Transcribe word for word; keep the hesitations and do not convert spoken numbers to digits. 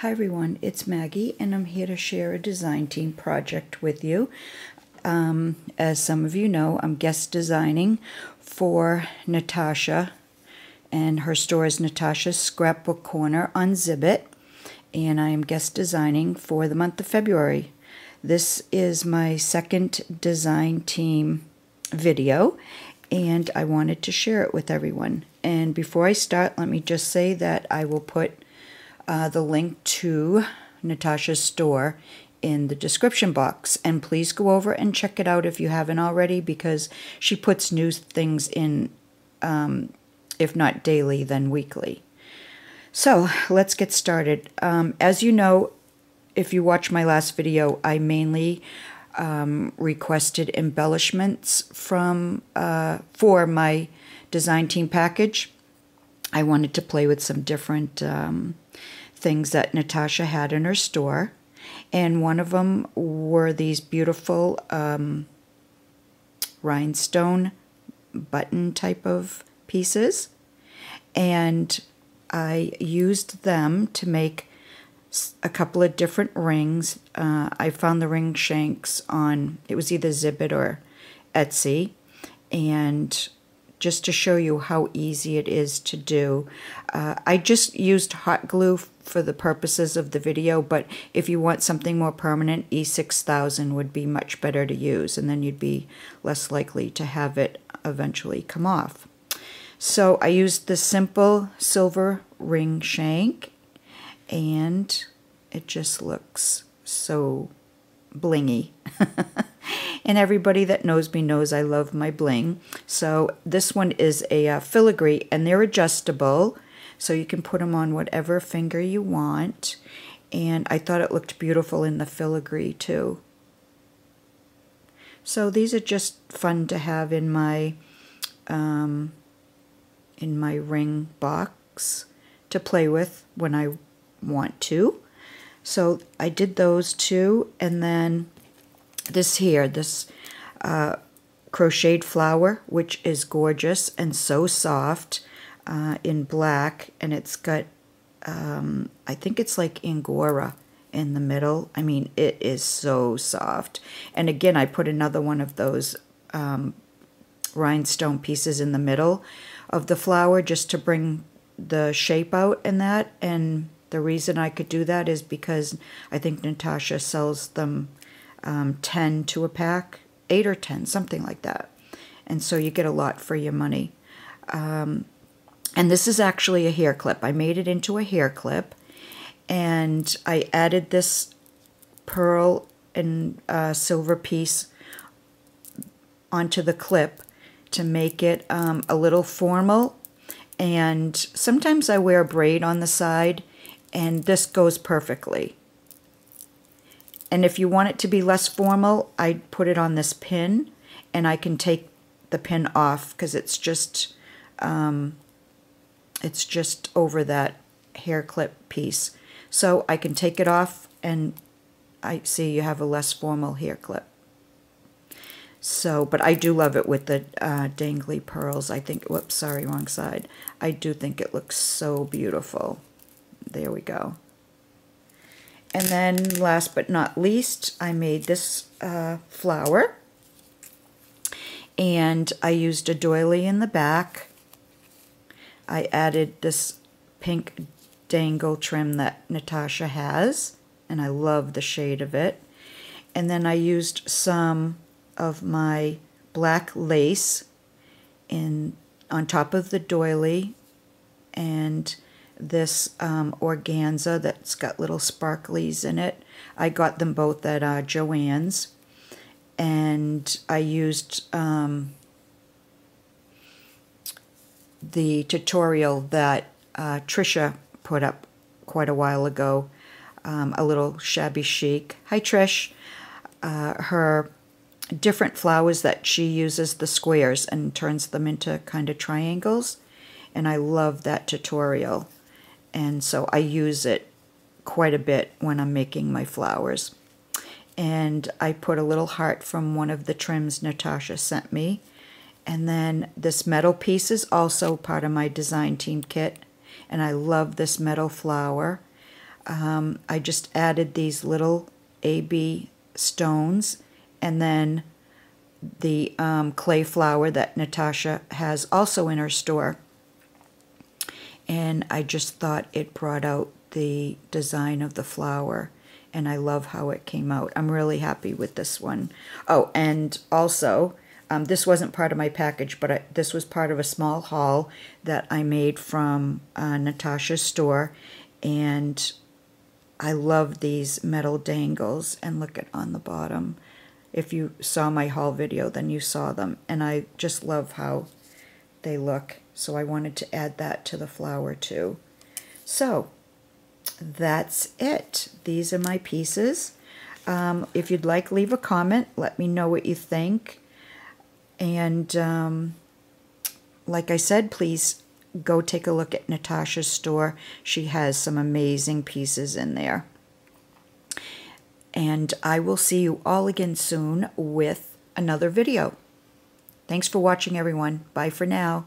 Hi everyone, it's Maggie and I'm here to share a design team project with you. Um, as some of you know, I'm guest designing for Natasha, and her store is Natasha's Scrapbook Corner on Zibbet, and I am guest designing for the month of February. This is my second design team video and I wanted to share it with everyone. And before I start, let me just say that I will put Uh, the link to Natasha's store in the description box, and please go over and check it out if you haven't already, because she puts new things in, um, if not daily then weekly. So let's get started. Um, as you know, if you watch my last video, I mainly um, requested embellishments from uh, for my design team package. I wanted to play with some different um, things that Natasha had in her store, and one of them were these beautiful um, rhinestone button type of pieces, and I used them to make a couple of different rings. Uh, I found the ring shanks on, it was either Zibbet or Etsy, and just to show you how easy it is to do. Uh, I just used hot glue for the purposes of the video, but if you want something more permanent, E six thousand would be much better to use, and then you'd be less likely to have it eventually come off. So I used the simple silver ring shank, and it just looks so blingy. And everybody that knows me knows I love my bling. So this one is a uh, filigree, and they're adjustable, so you can put them on whatever finger you want. And I thought it looked beautiful in the filigree too. So these are just fun to have in my um, in my ring box to play with when I want to. So I did those two, and then this here, this uh, crocheted flower, which is gorgeous and so soft, uh, in black, and it's got, um, I think it's like angora in the middle. I mean, it is so soft. And again, I put another one of those um, rhinestone pieces in the middle of the flower just to bring the shape out in that. And the reason I could do that is because I think Natasha sells them Um, ten to a pack, eight or ten, something like that, and so you get a lot for your money. Um, and this is actually a hair clip. I made it into a hair clip, and I added this pearl and uh, silver piece onto the clip to make it um, a little formal. And sometimes I wear a braid on the side, and this goes perfectly. And if you want it to be less formal, I put it on this pin, and I can take the pin off because it's just um, it's just over that hair clip piece. So I can take it off, and I see you have a less formal hair clip. So, but I do love it with the uh, dangly pearls. I think, whoops, sorry, wrong side. I do think it looks so beautiful. There we go. And then last but not least, I made this uh, flower, and I used a doily in the back. I added this pink dangle trim that Natasha has, and I love the shade of it. And then I used some of my black lace in on top of the doily, and this um, organza that's got little sparklies in it. I got them both at uh, Joann's, and I used um, the tutorial that uh, Trisha put up quite a while ago, um, a little shabby chic. Hi Trish. Uh, her different flowers that she uses, the squares, and turns them into kind of triangles, and I love that tutorial. And so I use it quite a bit when I'm making my flowers. And I put a little heart from one of the trims Natasha sent me. And then this metal piece is also part of my design team kit, and I love this metal flower. um, I just added these little A B stones and then the um, clay flower that Natasha has also in her store. And I just thought it brought out the design of the flower, and I love how it came out. I'm really happy with this one. Oh, and also, um, this wasn't part of my package, but I, this was part of a small haul that I made from uh, Natasha's store, and I love these metal dangles, and look at on the bottom. If you saw my haul video, then you saw them, and I just love how they look, so I wanted to add that to the flower too. So that's it. These are my pieces. Um, if you'd like, leave a comment. Let me know what you think. And um, like I said, please go take a look at Natasha's store. She has some amazing pieces in there. And I will see you all again soon with another video. Thanks for watching, everyone. Bye for now.